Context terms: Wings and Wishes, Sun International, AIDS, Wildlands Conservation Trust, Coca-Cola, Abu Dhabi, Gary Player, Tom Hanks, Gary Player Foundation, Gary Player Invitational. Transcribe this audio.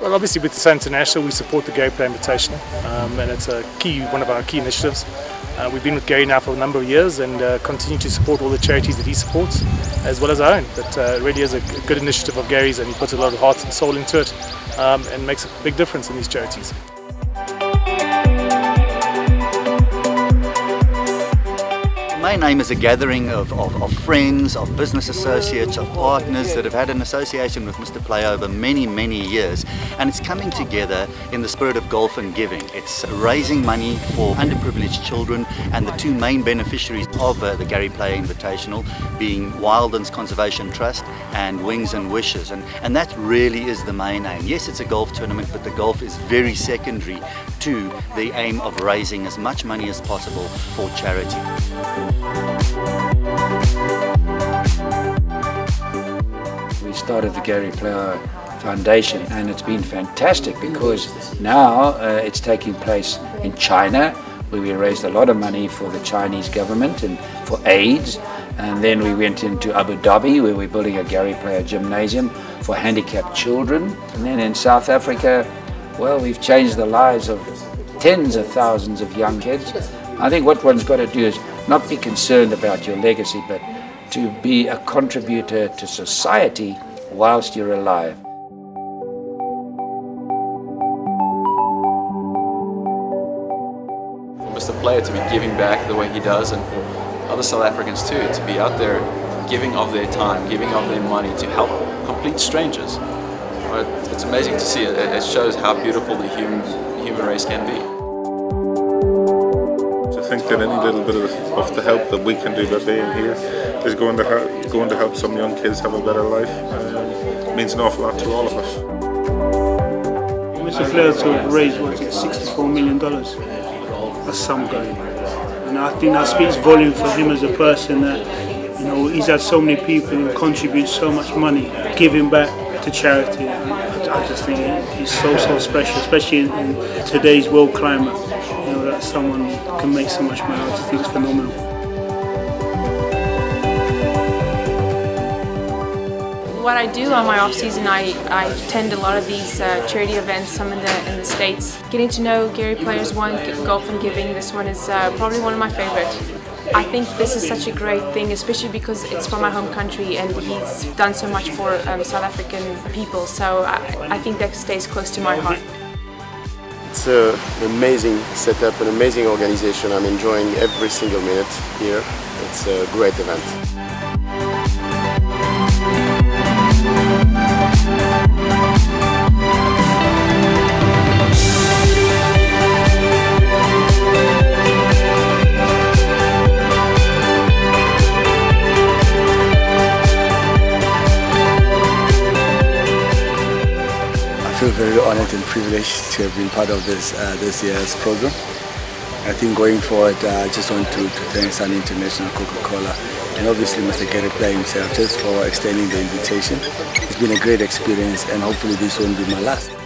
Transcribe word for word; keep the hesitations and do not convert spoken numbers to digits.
Well, obviously with Sun International we support the Gary Player Invitational, um, and it's a key, one of our key initiatives. Uh, we've been with Gary now for a number of years and uh, continue to support all the charities that he supports, as well as our own. But uh, it really is a good initiative of Gary's, and he puts a lot of heart and soul into it, um, and makes a big difference in these charities. My name is a gathering of, of, of friends, of business associates, of partners that have had an association with Mister Player over many, many years, and it's coming together in the spirit of golf and giving. It's raising money for underprivileged children, and the two main beneficiaries of uh, the Gary Player Invitational being Wildlands Conservation Trust and Wings and Wishes, and, and that really is the main aim. Yes, it's a golf tournament, but the golf is very secondary to the aim of raising as much money as possible for charity. We started the Gary Player Foundation, and it's been fantastic because now uh, it's taking place in China, where we raised a lot of money for the Chinese government and for AIDS, and then we went into Abu Dhabi, where we're building a Gary Player gymnasium for handicapped children, and then in South Africa, well, we've changed the lives of tens of thousands of young kids. I think what one's got to do is not be concerned about your legacy, but to be a contributor to society whilst you're alive. For Mister Player to be giving back the way he does, and for other South Africans too, to be out there giving of their time, giving of their money to help complete strangers. It's amazing to see. It shows how beautiful the human, human race can be. I think that any little bit of, of the help that we can do that day in here is going to, help, going to help some young kids have a better life. Um, it means an awful lot to all of us. Mister Player to raise what is sixty-four million dollars. That's some guy. And I think that speaks volume for him as a person, that you know, he's had so many people who contribute so much money, giving back to charity. I just think he's so, so special, especially in, in today's world climate. You know, that someone can make so much money, I just think it's phenomenal. What I do on my off-season, I, I attend a lot of these uh, charity events, some in the, in the States. Getting to know Gary Player's one, Golf and Giving, this one is uh, probably one of my favourite. I think this is such a great thing, especially because it's from my home country and he's done so much for um, South African people, so I, I think that stays close to my heart. It's a, an amazing setup, an amazing organization. I'm enjoying every single minute here. It's a great event. I feel very honoured and privileged to have been part of this uh, this year's program. I think going forward, uh, I just want to, to thank Sun International, Coca-Cola, and obviously Mister Gary Player himself just for extending the invitation. It's been a great experience, and hopefully this won't be my last.